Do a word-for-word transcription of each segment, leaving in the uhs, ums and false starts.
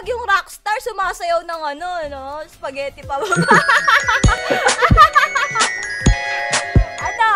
pag yung rockstar sumasayaw ng ano, no? Spaghetti pa baba. Ano?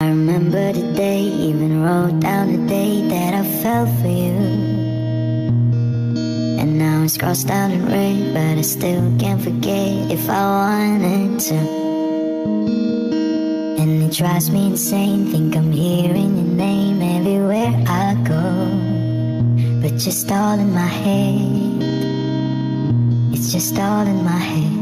I remember the day, even wrote down the day that I fell for you. And now it's crossed out in red, but I still can't forget if I wanted to. And it drives me insane, think I'm hearing your name everywhere I go. But just all in my head, it's just all in my head.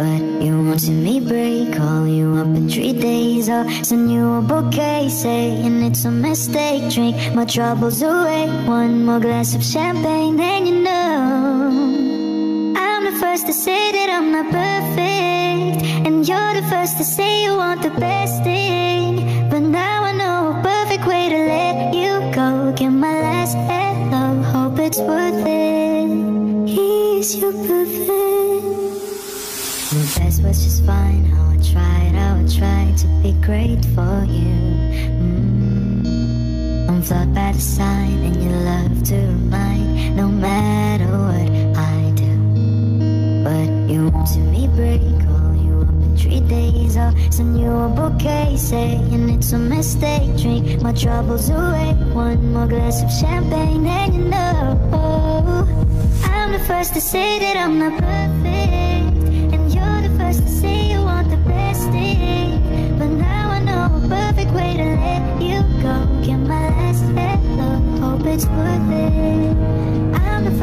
But you wanted me break, call you up in three days, I'll send you a bouquet, saying it's a mistake, drink my troubles away, one more glass of champagne, then you know, I'm the first to say that I'm not perfect, and you're the first to say you want the best thing, but now I know a perfect way to let you go, give my last hello, hope it's worth it, he's your perfect. My best was just fine, how I tried, how I tried to be great for you. mm. I'm flawed by the sign, and you love to remind, no matter what I do. But you wanted me break, call you up in three days, I'll send you a bouquet, saying it's a mistake, drink my troubles away, one more glass of champagne, and you know, I'm the first to say that I'm not perfect. You're the first to say you want the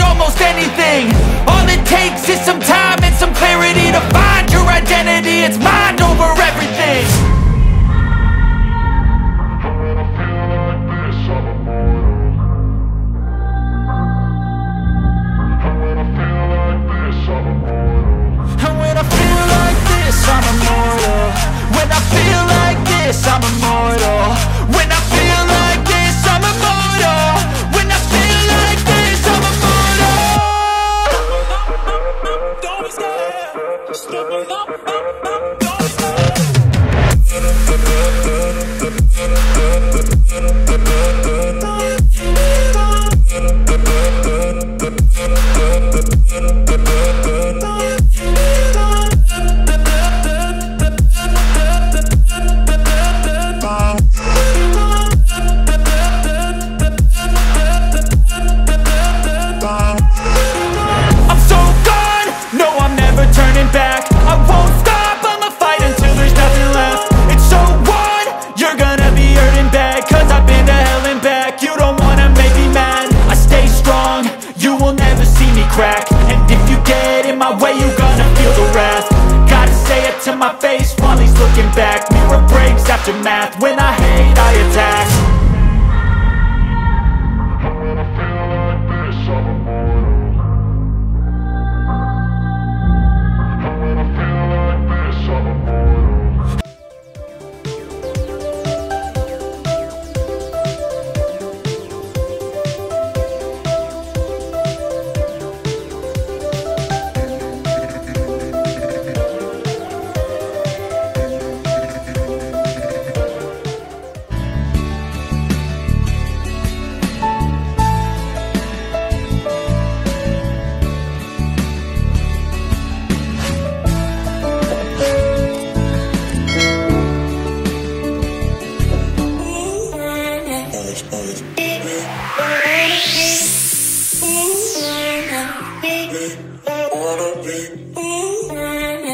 almost anything. All it takes is some time and some clarity to find your identity. It's mind over everything. And when I feel like this, I'm immortal. When I feel like this, I'm immortal. When I feel like this, I'm immortal. When I feel like this, I'm immortal. Stupid up, up, up, my face while he's looking back. Mirror breaks after math. When I hate, I attack.